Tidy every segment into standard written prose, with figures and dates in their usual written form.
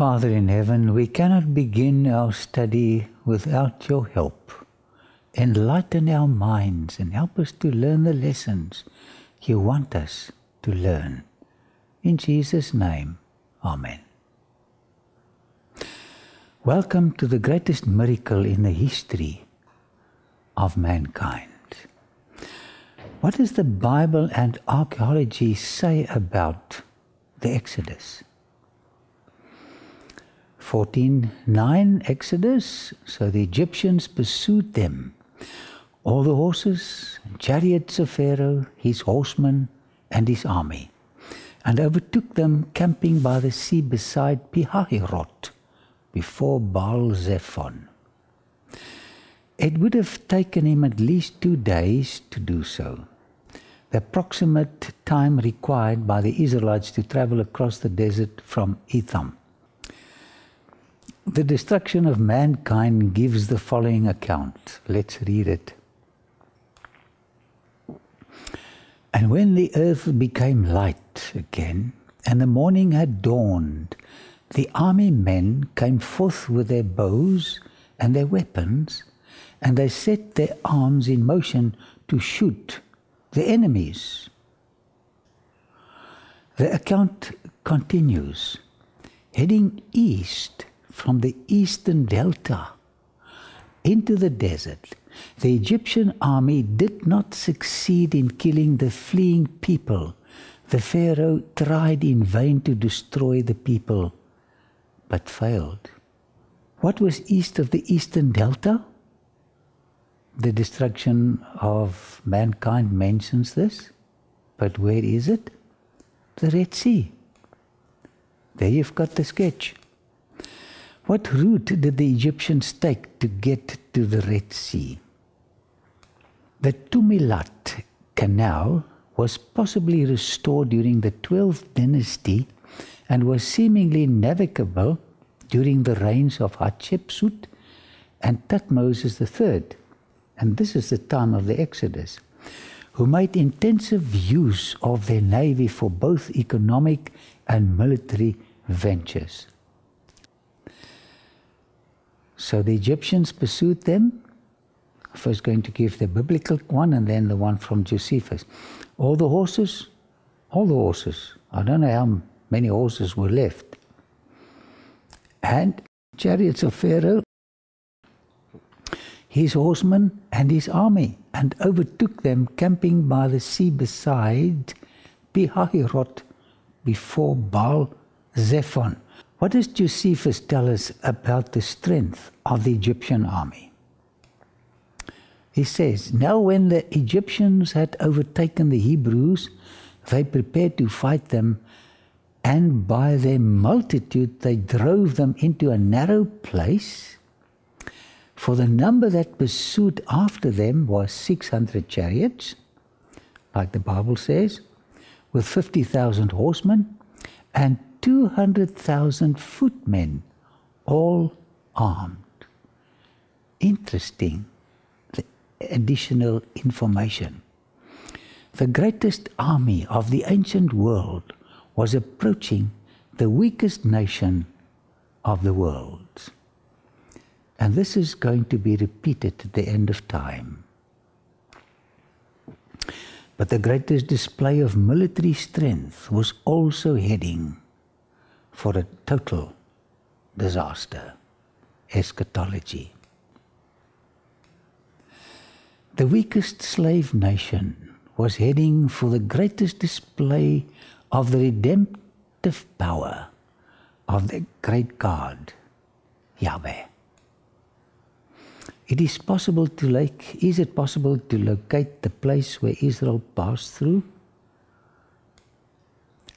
Father in heaven, we cannot begin our study without your help. Enlighten our minds and help us to learn the lessons you want us to learn. In Jesus' name, Amen. Welcome to the greatest miracle in the history of mankind. What does the Bible and archaeology say about the Exodus? 14:9 Exodus, so the Egyptians pursued them, all the horses and chariots of Pharaoh, his horsemen and his army, and overtook them camping by the sea beside Pi-Hahiroth, before Baal-Zephon. It would have taken him at least 2 days to do so, the approximate time required by the Israelites to travel across the desert from Etham. The destruction of mankind gives the following account. Let's read it. And when the earth became light again, and the morning had dawned, the army men came forth with their bows and their weapons, and they set their arms in motion to shoot the enemies. The account continues. Heading east from the eastern delta into the desert, the Egyptian army did not succeed in killing the fleeing people. The Pharaoh tried in vain to destroy the people, but failed. What was east of the eastern delta? The destruction of mankind mentions this, but where is it? The Red Sea. There you've got the sketch. What route did the Egyptians take to get to the Red Sea? The Tumilat Canal was possibly restored during the 12th dynasty and was seemingly navigable during the reigns of Hatshepsut and Thutmose III, and this is the time of the Exodus, who made intensive use of their navy for both economic and military ventures. So the Egyptians pursued them. First going to give the biblical one and then the one from Josephus. All the horses, I don't know how many horses were left, and chariots of Pharaoh, his horsemen and his army, and overtook them camping by the sea beside Pi-Hahiroth before Baal-Zephon. What does Josephus tell us about the strength of the Egyptian army? He says, now when the Egyptians had overtaken the Hebrews, they prepared to fight them, and by their multitude they drove them into a narrow place, for the number that pursued after them was 600 chariots, like the Bible says, with 50,000 horsemen and 200,000 footmen, all armed. Interesting, the additional information. The greatest army of the ancient world was approaching the weakest nation of the world. And this is going to be repeated at the end of time. But the greatest display of military strength was also heading for a total disaster, eschatology. The weakest slave nation was heading for the greatest display of the redemptive power of the great God, Yahweh. Is it possible to locate the place where Israel passed through?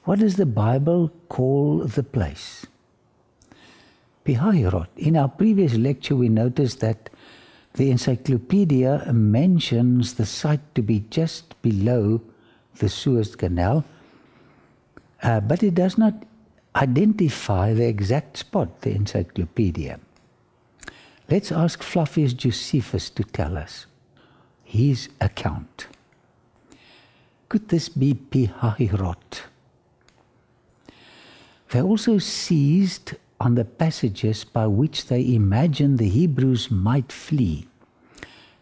What does the Bible call the place? Pi-Hahiroth. In our previous lecture we noticed that the encyclopedia mentions the site to be just below the Suez Canal, but it does not identify the exact spot, the encyclopedia. Let's ask Flavius Josephus to tell us his account. Could this be Pi-Hahiroth? They also seized on the passages by which they imagined the Hebrews might flee,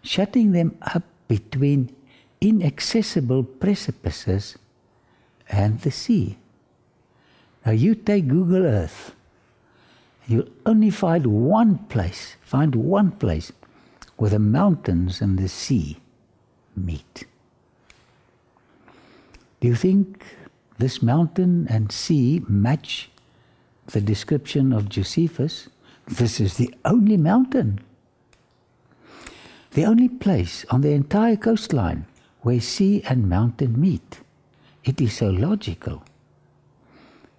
shutting them up between inaccessible precipices and the sea. Now you take Google Earth, you'll only find one place where the mountains and the sea meet. Do you think this mountain and sea match the description of Josephus? This is the only mountain, the only place on the entire coastline where sea and mountain meet. It is so logical.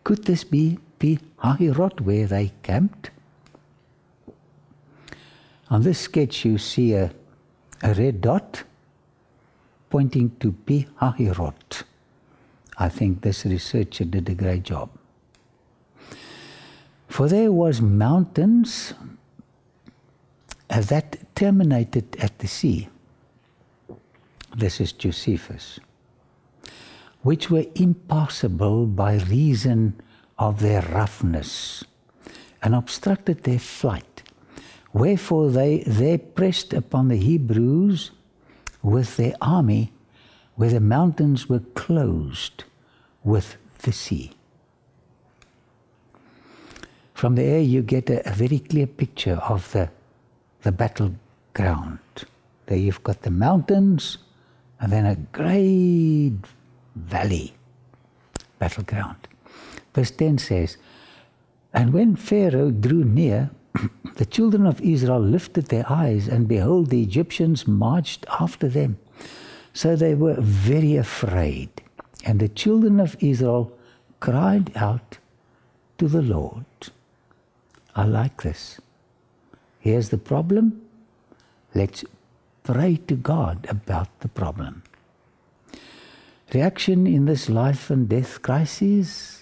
Could this be Pi-Hahiroth, where they camped? On this sketch you see a red dot pointing to Pi-Hahiroth. I think this researcher did a great job. For there was mountains that terminated at the sea. This is Josephus, which were impassable by reason of their roughness, and obstructed their flight. Wherefore they pressed upon the Hebrews with their army, where the mountains were closed with the sea. From the air you get a very clear picture of the battleground. There you've got the mountains and then a great valley battleground. Verse 10 says, "And when Pharaoh drew near, the children of Israel lifted their eyes, and behold, the Egyptians marched after them. So they were very afraid, and the children of Israel cried out to the Lord." I like this. Here's the problem. Let's pray to God about the problem. Reaction in this life and death crisis.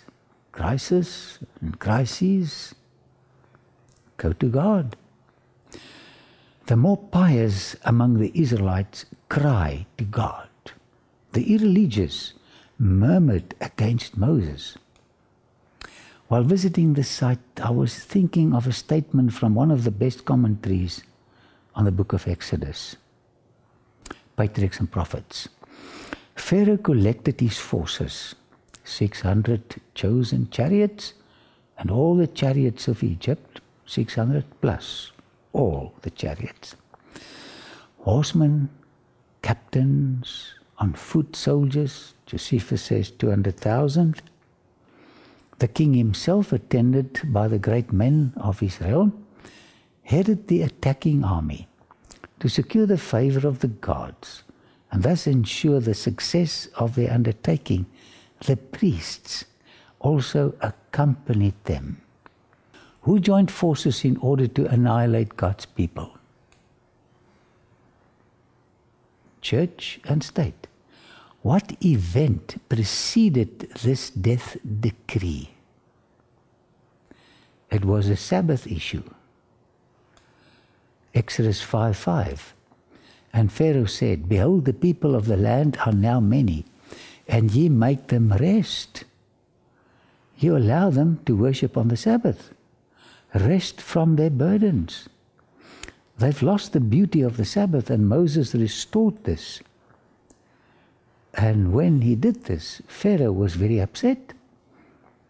Go to God. The more pious among the Israelites cry to God. The irreligious murmured against Moses. While visiting this site, I was thinking of a statement from one of the best commentaries on the book of Exodus, Patriarchs and Prophets. Pharaoh collected his forces, 600 chosen chariots, and all the chariots of Egypt, 600 plus, all the chariots. Horsemen, captains, on foot soldiers, Josephus says 200,000. The king himself, attended by the great men of his realm, headed the attacking army to secure the favor of the gods and thus ensure the success of their undertaking. The priests also accompanied them, who joined forces in order to annihilate God's people. Church and state. What event preceded this death decree? It was a Sabbath issue. Exodus 5:5. "And Pharaoh said, Behold, the people of the land are now many, and ye make them rest." You allow them to worship on the Sabbath. Rest from their burdens. They've lost the beauty of the Sabbath, and Moses restored this. And when he did this, Pharaoh was very upset.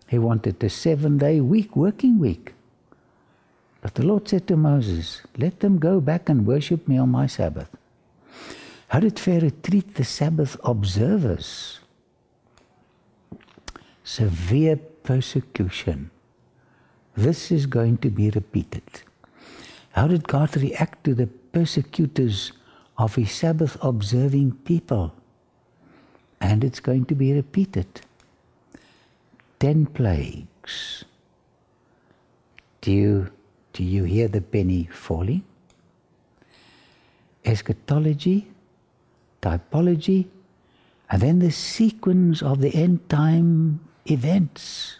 He wanted a 7-day working week. But the Lord said to Moses, "Let them go back and worship me on my Sabbath." How did Pharaoh treat the Sabbath observers? Severe persecution. This is going to be repeated. How did God react to the persecutors of his Sabbath observing people? And it's going to be repeated. 10 plagues. Do you hear the penny falling? Eschatology, typology, and then the sequence of the end time events.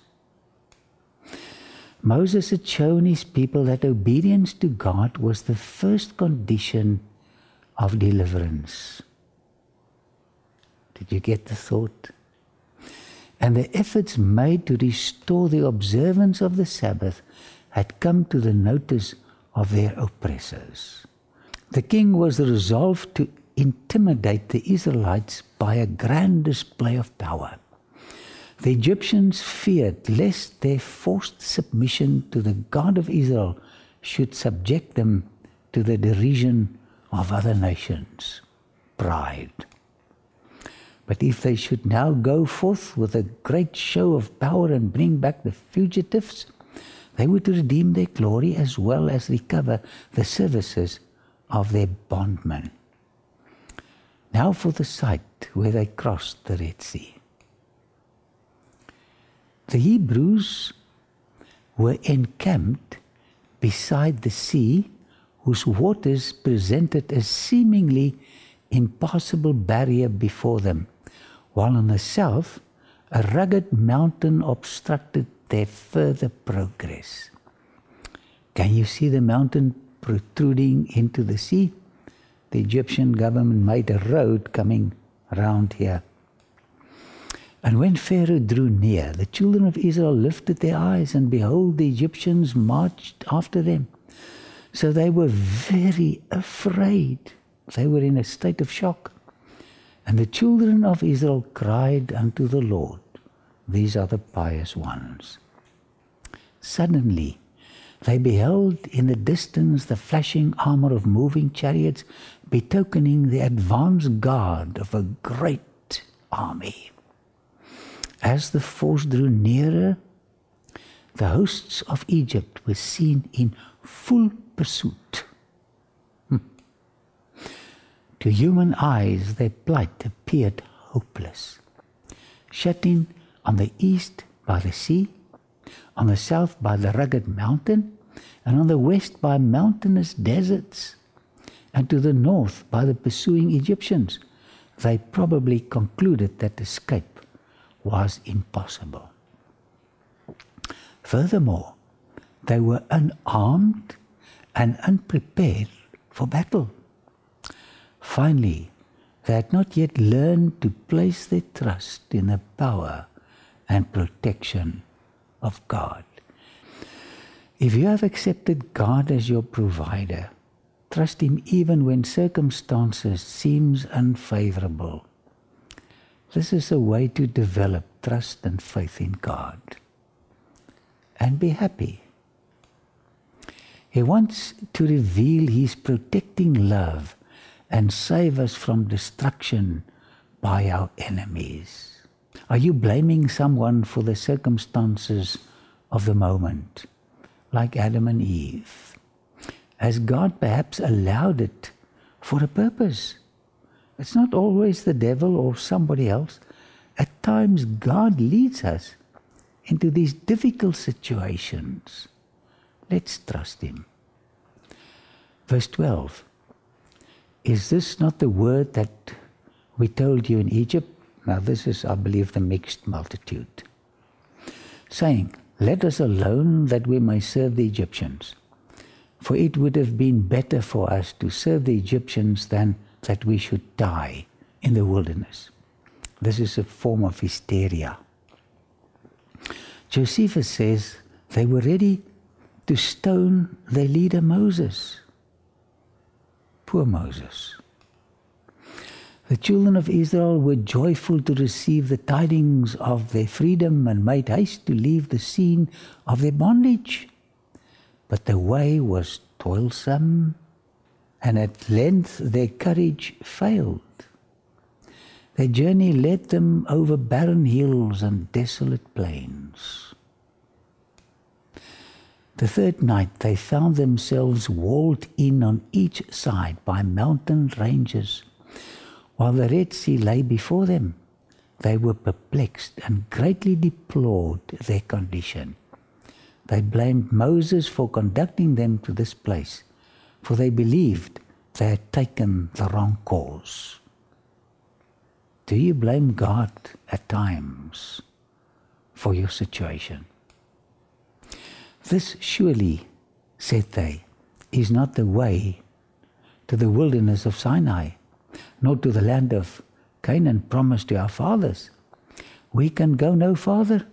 Moses had shown his people that obedience to God was the first condition of deliverance. Did you get the thought? and the efforts made to restore the observance of the Sabbath had come to the notice of their oppressors. The king was resolved to intimidate the Israelites by a grand display of power. The Egyptians feared lest their forced submission to the God of Israel should subject them to the derision of other nations. Pride. But if they should now go forth with a great show of power and bring back the fugitives, they would redeem their glory as well as recover the services of their bondmen. Now for the site where they crossed the Red Sea. The Hebrews were encamped beside the sea, whose waters presented a seemingly impassable barrier before them, while on the south a rugged mountain obstructed their further progress. Can you see the mountain protruding into the sea? The Egyptian government made a road coming round here. And when Pharaoh drew near, the children of Israel lifted their eyes, and behold, the Egyptians marched after them. So they were very afraid. They were in a state of shock. And the children of Israel cried unto the Lord. These are the pious ones. Suddenly they beheld in the distance the flashing armor of moving chariots, betokening the advance guard of a great army. As the force drew nearer, the hosts of Egypt were seen in full pursuit. To human eyes, their plight appeared hopeless. Shut in on the east by the sea, on the south by the rugged mountain, and on the west by mountainous deserts, and to the north by the pursuing Egyptians, they probably concluded that escape was impossible. Furthermore, they were unarmed and unprepared for battle. Finally, they had not yet learned to place their trust in the power and protection of God. If you have accepted God as your provider, trust Him even when circumstances seem unfavorable. This is a way to develop trust and faith in God and be happy. He wants to reveal His protecting love and save us from destruction by our enemies. Are you blaming someone for the circumstances of the moment, like Adam and Eve? Has God perhaps allowed it for a purpose? It's not always the devil or somebody else. At times God leads us into these difficult situations. Let's trust Him. Verse 12. Is this not the word that we told you in Egypt? Now this is, I believe, the mixed multitude, saying, let us alone that we may serve the Egyptians. For it would have been better for us to serve the Egyptians than that we should die in the wilderness. This is a form of hysteria. Josephus says they were ready to stone their leader Moses. Poor Moses. The children of Israel were joyful to receive the tidings of their freedom and made haste to leave the scene of their bondage. But the way was toilsome, and at length their courage failed. Their journey led them over barren hills and desolate plains. The third night they found themselves walled in on each side by mountain ranges. While the Red Sea lay before them, they were perplexed and greatly deplored their condition. They blamed Moses for conducting them to this place, for they believed they had taken the wrong course. Do you blame God at times for your situation? This surely, said they, is not the way to the wilderness of Sinai, nor to the land of Canaan promised to our fathers. we can go no farther,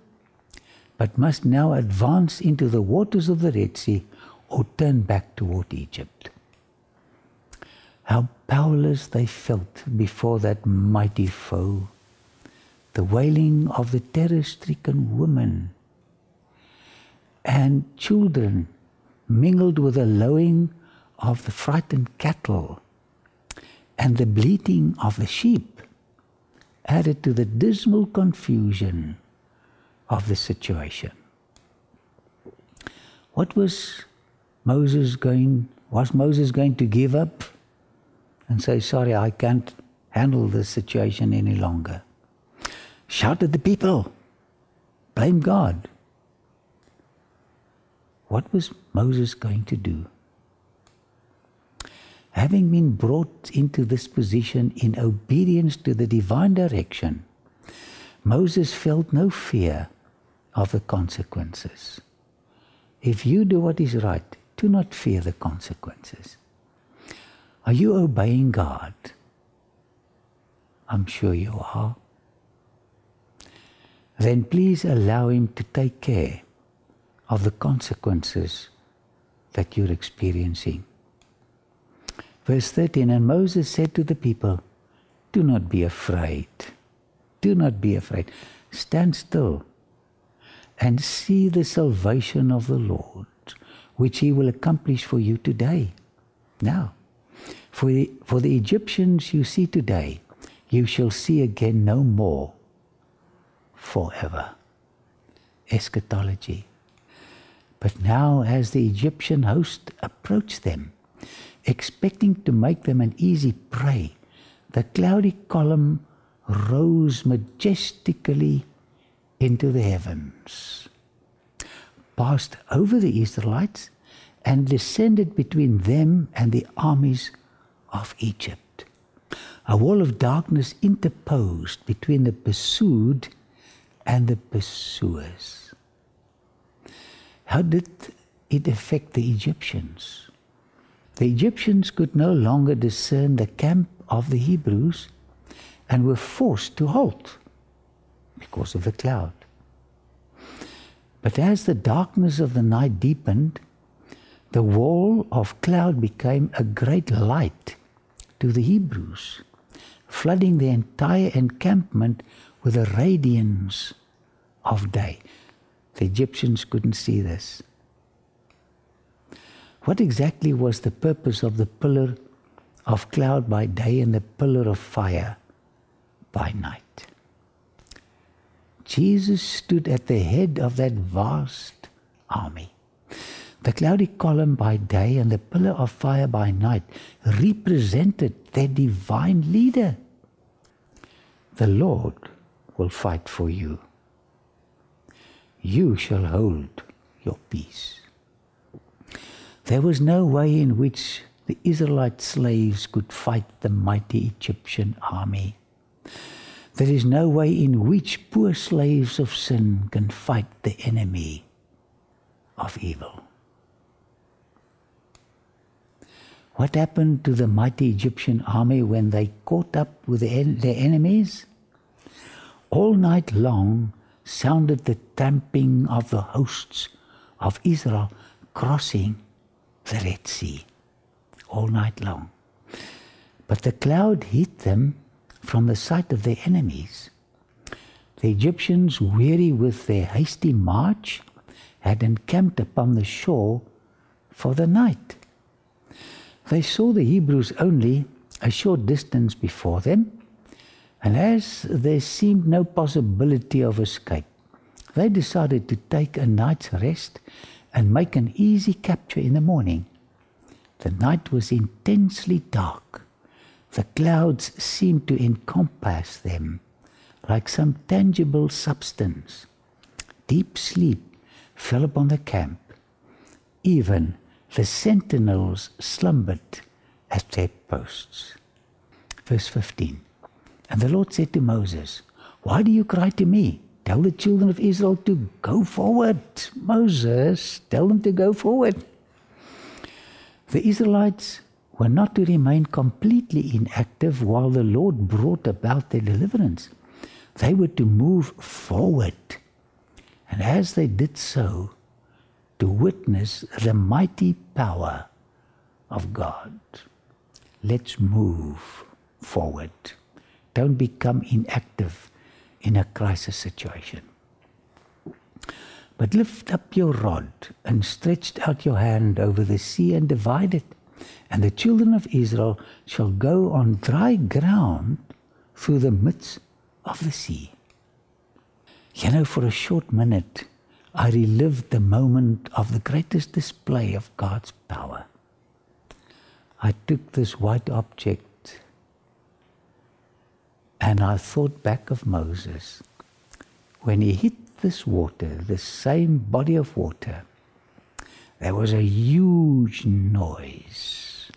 but must now advance into the waters of the Red Sea or turn back toward Egypt. How powerless they felt before that mighty foe, the wailing of the terror-stricken women and children mingled with the lowing of the frightened cattle and the bleating of the sheep added to the dismal confusion of the situation. What was Moses going to give up and say, sorry, I can't handle this situation any longer? Shout at the people, blame God. What was Moses going to do? Having been brought into this position in obedience to the divine direction, Moses felt no fear of the consequences. If you do what is right, do not fear the consequences. Are you obeying God? I'm sure you are. Then please allow Him to take care of the consequences that you're experiencing. Verse 13, and Moses said to the people, do not be afraid. Do not be afraid. Stand still and see the salvation of the Lord, which He will accomplish for you today. Now, for the Egyptians you see today, you shall see again no more forever. Eschatology. But now as the Egyptian host approached them, expecting to make them an easy prey, the cloudy column rose majestically into the heavens, passed over the Israelites, and descended between them and the armies of Egypt. A wall of darkness interposed between the pursued and the pursuers. How did it affect the Egyptians? The Egyptians could no longer discern the camp of the Hebrews and were forced to halt because of the cloud. But as the darkness of the night deepened, the wall of cloud became a great light to the Hebrews, flooding the entire encampment with the radiance of day. The Egyptians couldn't see this. What exactly was the purpose of the pillar of cloud by day and the pillar of fire by night? Jesus stood at the head of that vast army. The cloudy column by day and the pillar of fire by night represented their divine leader. The Lord will fight for you. You shall hold your peace. There was no way in which the Israelite slaves could fight the mighty Egyptian army. There is no way in which poor slaves of sin can fight the enemy of evil. What happened to the mighty Egyptian army when they caught up with their enemies? All night long sounded the tramping of the hosts of Israel crossing the Red Sea. All night long. But the cloud hid them from the sight of their enemies. The Egyptians, weary with their hasty march, had encamped upon the shore for the night. They saw the Hebrews only a short distance before them, and as there seemed no possibility of escape, they decided to take a night's rest and make an easy capture in the morning. The night was intensely dark. The clouds seemed to encompass them like some tangible substance. Deep sleep fell upon the camp. Even the sentinels slumbered at their posts. Verse 15, and the Lord said to Moses, why do you cry to me? Tell the children of Israel to go forward. Moses, tell them to go forward. The Israelites were not to remain completely inactive while the Lord brought about their deliverance. they were to move forward, and as they did so, to witness the mighty power of God. Let's move forward. Don't become inactive in a crisis situation. But lift up your rod and stretched out your hand over the sea and divide it, and the children of Israel shall go on dry ground through the midst of the sea. You know, for a short minute, I relived the moment of the greatest display of God's power. I took this white object and I thought back of Moses. When he hit this water, the same body of water, there was a huge noise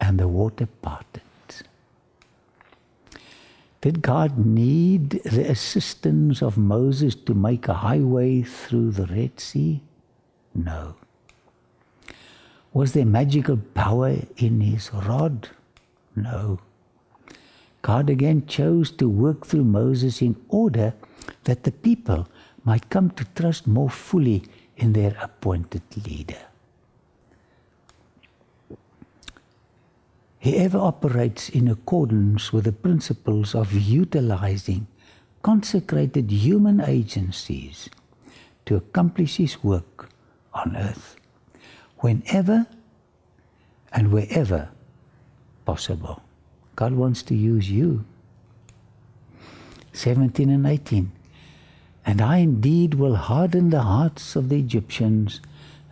and the water parted. Did God need the assistance of Moses to make a highway through the Red Sea? No. Was there magical power in his rod? No. God again chose to work through Moses in order that the people might come to trust more fully in their appointed leader. He ever operates in accordance with the principles of utilizing consecrated human agencies to accomplish his work on earth, whenever and wherever possible. God wants to use you. 17 and 18. And I indeed will harden the hearts of the Egyptians,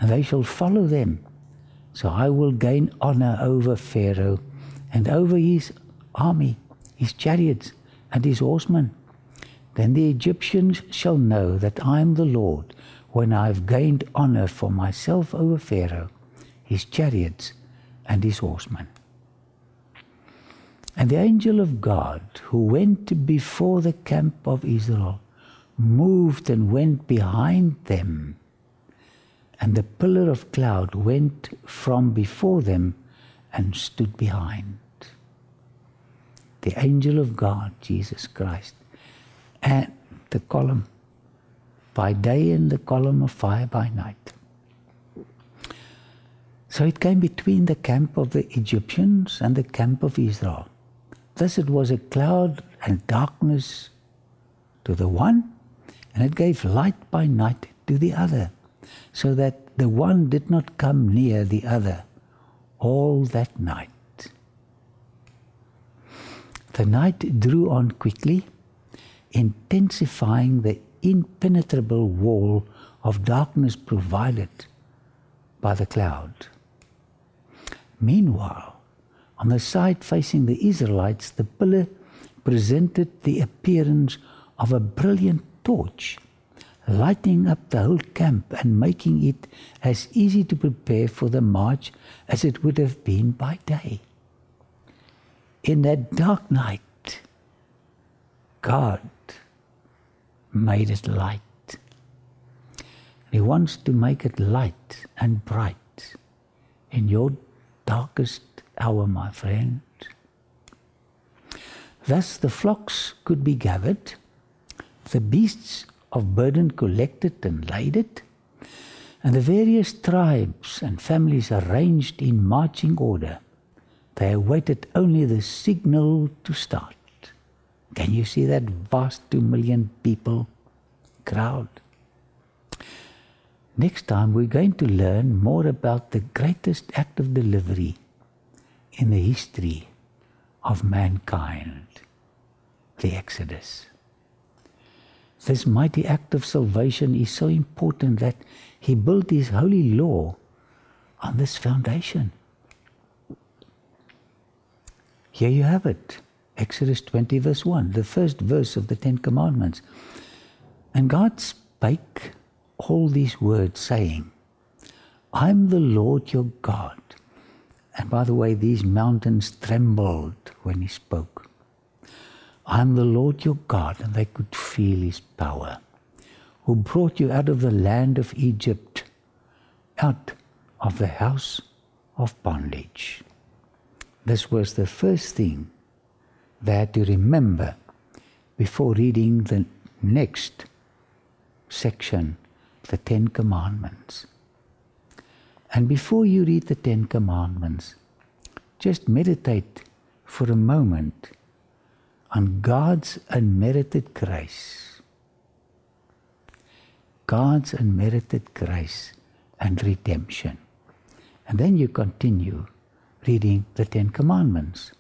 and they shall follow them. So I will gain honor over Pharaoh and over his army, his chariots and his horsemen. Then the Egyptians shall know that I am the Lord, when I have gained honor for myself over Pharaoh, his chariots and his horsemen. And the angel of God, who went before the camp of Israel, moved and went behind them, and the pillar of cloud went from before them and stood behind. The angel of God, Jesus Christ, and the column by day and the column of fire by night. So it came between the camp of the Egyptians and the camp of Israel. Thus it was a cloud and darkness to the one, and it gave light by night to the other, so that the one did not come near the other all that night. The night drew on quickly, intensifying the impenetrable wall of darkness provided by the cloud. Meanwhile, on the side facing the Israelites, the pillar presented the appearance of a brilliant torch, lighting up the whole camp and making it as easy to prepare for the march as it would have been by day. In that dark night, God made it light. He wants to make it light and bright in your darkest hour, my friend. Thus the flocks could be gathered, the beasts of burden collected and laid, and the various tribes and families arranged in marching order. They awaited only the signal to start. Can you see that vast 2 million people crowd? Next time we're going to learn more about the greatest act of delivery in the history of mankind, the Exodus. This mighty act of salvation is so important that he built his holy law on this foundation. Here you have it, Exodus 20 verse 1, the first verse of the 10 commandments. And God spake all these words, saying, I am the Lord your God. And by the way, these mountains trembled when he spoke. I am the Lord your God, and they could feel his power, who brought you out of the land of Egypt, out of the house of bondage. This was the first thing they had to remember before reading the next section, the Ten Commandments. And before you read the Ten Commandments, just meditate for a moment on God's unmerited grace. God's unmerited grace and redemption. And then you continue reading the Ten Commandments.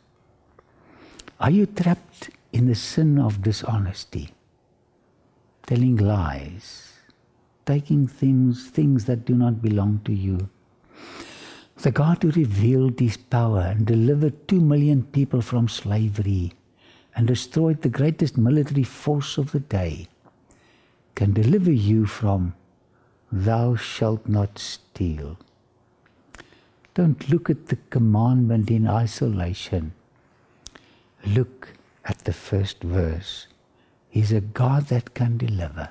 Are you trapped in the sin of dishonesty, telling lies, taking things that do not belong to you? The God who revealed His power and delivered 2 million people from slavery and destroyed the greatest military force of the day can deliver you from "Thou shalt not steal." Don't look at the commandment in isolation. Look at the first verse. He's a God that can deliver.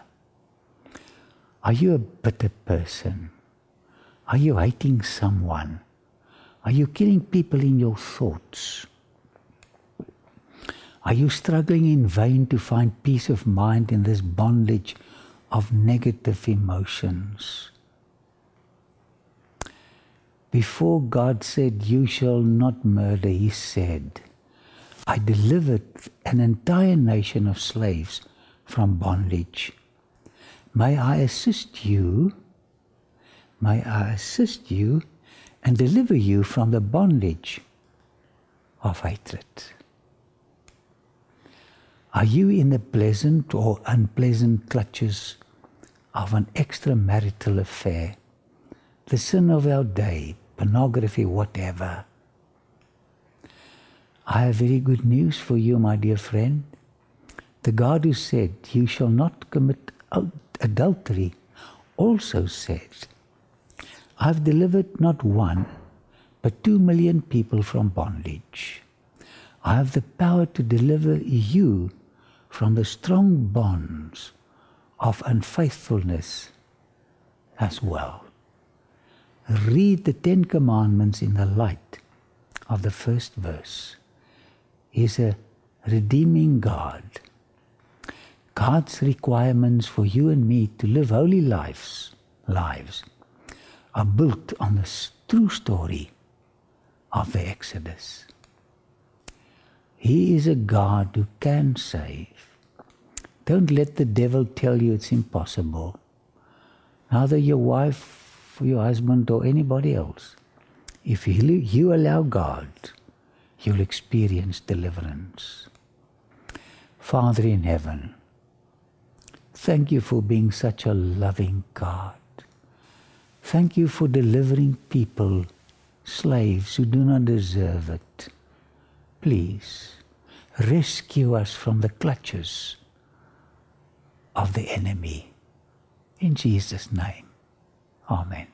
Are you a bitter person? Are you hating someone? Are you killing people in your thoughts? Are you struggling in vain to find peace of mind in this bondage of negative emotions? Before God said, "You shall not murder," He said, "I delivered an entire nation of slaves from bondage. May I assist you? May I assist you and deliver you from the bondage of hatred?" Are you in the pleasant or unpleasant clutches of an extramarital affair, the sin of our day, pornography, whatever? I have very good news for you, my dear friend. The God who said, "You shall not commit adultery," also said, "I've delivered not one, but 2 million people from bondage. I have the power to deliver you from the strong bonds of unfaithfulness as well." Read the Ten Commandments in the light of the first verse. He's a redeeming God. God's requirements for you and me to live holy lives are built on the true story of the Exodus. He is a God who can save. Don't let the devil tell you it's impossible. Neither your wife, your husband, or anybody else. If you allow God, you'll experience deliverance. Father in heaven, thank you for being such a loving God. Thank you for delivering people, slaves who do not deserve it. Please rescue us from the clutches of the enemy. In Jesus' name, amen.